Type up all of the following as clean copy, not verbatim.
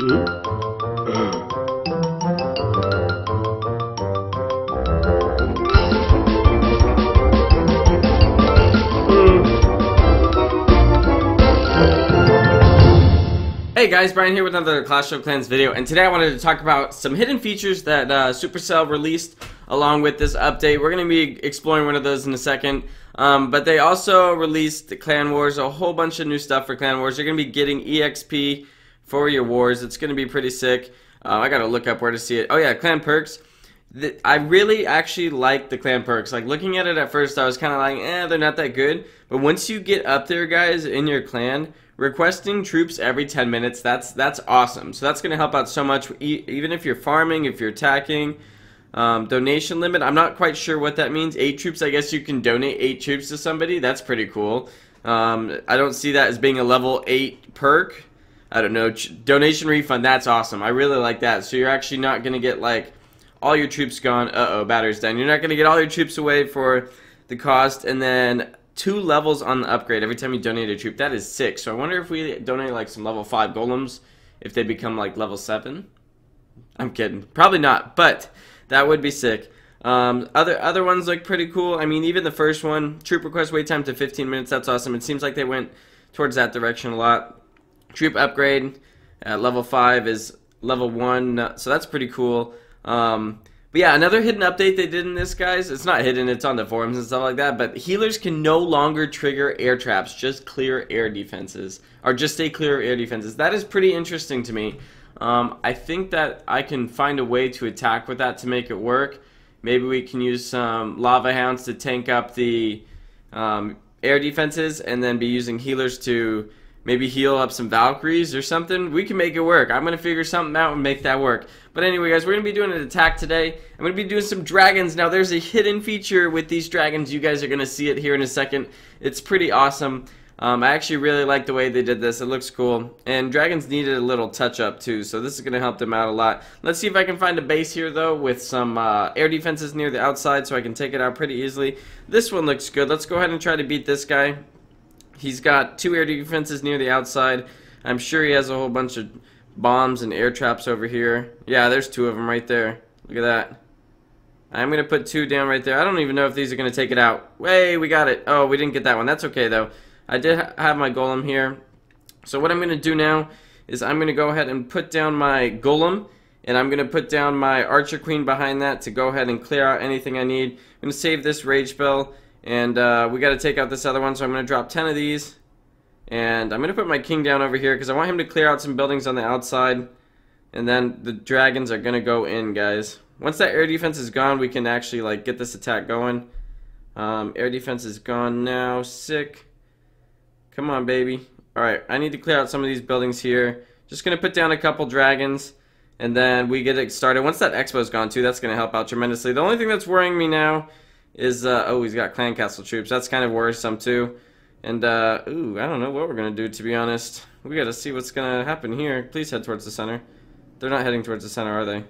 Hey guys, Brian here with another Clash of Clans video, and today I wanted to talk about some hidden features that Supercell released along with this update. We're going to be exploring one of those in a second, but they also released the Clan Wars, a whole bunch of new stuff for Clan Wars. You're going to be getting EXP for your wars. It's going to be pretty sick. I got to look up where to see it. Oh yeah, Clan Perks. I really actually like the clan perks. Like, looking at it at first I was kind of like, eh, they're not that good, but once you get up there, guys, in your clan, requesting troops every 10 minutes, that's awesome. So that's going to help out so much, even if you're farming, if you're attacking. Donation limit, I'm not quite sure what that means. 8 troops, I guess you can donate 8 troops to somebody. That's pretty cool. I don't see that as being a level 8 perk. I don't know. Donation refund, that's awesome. I really like that. So you're actually not going to get like all your troops gone. Uh-oh, battery's done. You're not going to get all your troops away for the cost. And then 2 levels on the upgrade every time you donate a troop. That is sick. So I wonder if we donate like some level 5 golems, if they become like level 7. I'm kidding. Probably not, but that would be sick. Other ones look pretty cool. I mean, even the first one, troop request wait time to 15 minutes. That's awesome. It seems like they went towards that direction a lot. Troop upgrade at level 5 is level 1. So that's pretty cool. But yeah, another hidden update they did in this, guys, it's not hidden, it's on the forums and stuff like that, but healers can no longer trigger air traps, just clear air defenses, or just stay clear of air defenses. That is pretty interesting to me. I think that I can find a way to attack with that to make it work. Maybe we can use some Lava Hounds to tank up the air defenses, and then be using healers to maybe heal up some Valkyries or something. We can make it work. I'm going to figure something out and make that work. But anyway, guys, we're going to be doing an attack today. I'm going to be doing some dragons. Now, there's a hidden feature with these dragons. You guys are going to see it here in a second. It's pretty awesome. I actually really like the way they did this. It looks cool. And dragons needed a little touch-up, too, so this is going to help them out a lot. Let's see if I can find a base here, though, with some air defenses near the outside so I can take it out pretty easily. This one looks good. Let's go ahead and try to beat this guy. He's got 2 air defenses near the outside. I'm sure he has a whole bunch of bombs and air traps over here. Yeah, there's 2 of them right there. Look at that. I'm going to put 2 down right there. I don't even know if these are going to take it out. Hey, we got it. Oh, we didn't get that one. That's okay, though. I did have my golem here. So what I'm going to do now is I'm going to go ahead and put down my golem. And I'm going to put down my Archer Queen behind that to go ahead and clear out anything I need. I'm going to save this Rage Spell. And we got to take out this other one, so I'm going to drop 10 of these. And I'm going to put my king down over here because I want him to clear out some buildings on the outside. And then the dragons are going to go in, guys. Once that air defense is gone, we can actually like get this attack going. Air defense is gone now. Sick. Come on, baby. Alright, I need to clear out some of these buildings here. Just going to put down a couple dragons. And then we get it started. Once that expo's gone, too, that's going to help out tremendously. The only thing that's worrying me now is, oh, he's got clan castle troops. That's kind of worrisome, too. And, ooh, I don't know what we're going to do, to be honest. We got to see what's going to happen here. Please head towards the center. They're not heading towards the center, are they?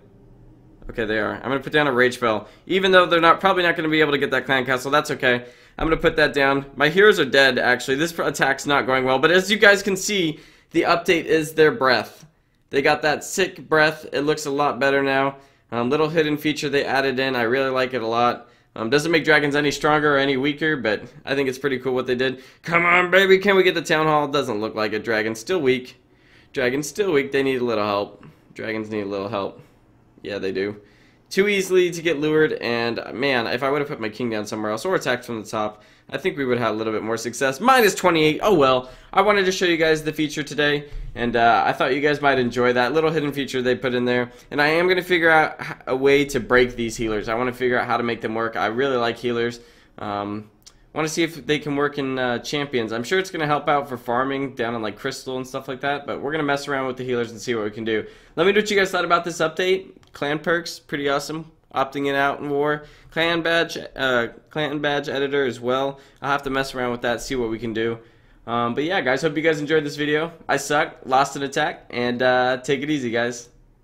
Okay, they are. I'm going to put down a Rage Spell. Even though they're not probably not going to be able to get that clan castle, that's okay. I'm going to put that down. My heroes are dead, actually. This attack's not going well. But as you guys can see, the update is their breath. They got that sick breath. It looks a lot better now. Little hidden feature they added in. I really like it a lot. Doesn't make dragons any stronger or any weaker, but I think it's pretty cool what they did. Come on, baby, can we get the town hall? Doesn't look like it. Dragon's still weak. Dragon's still weak. They need a little help. Dragons need a little help. Yeah, they do. Too easily to get lured, and man, if I would have put my king down somewhere else or attacked from the top, I think we would have had a little bit more success. Minus 28. Oh well. I wanted to show you guys the feature today, and I thought you guys might enjoy that little hidden feature they put in there. And I am going to figure out a way to break these healers. I want to figure out how to make them work. I really like healers. Want to see if they can work in champions. I'm sure it's going to help out for farming down on like crystal and stuff like that, but we're going to mess around with the healers and see what we can do. Let me know what you guys thought about this update. Clan perks, pretty awesome. Opting in out in war. Clan badge editor as well. I'll have to mess around with that, see what we can do. But yeah, guys, hope you guys enjoyed this video. I suck, lost an attack, and take it easy, guys.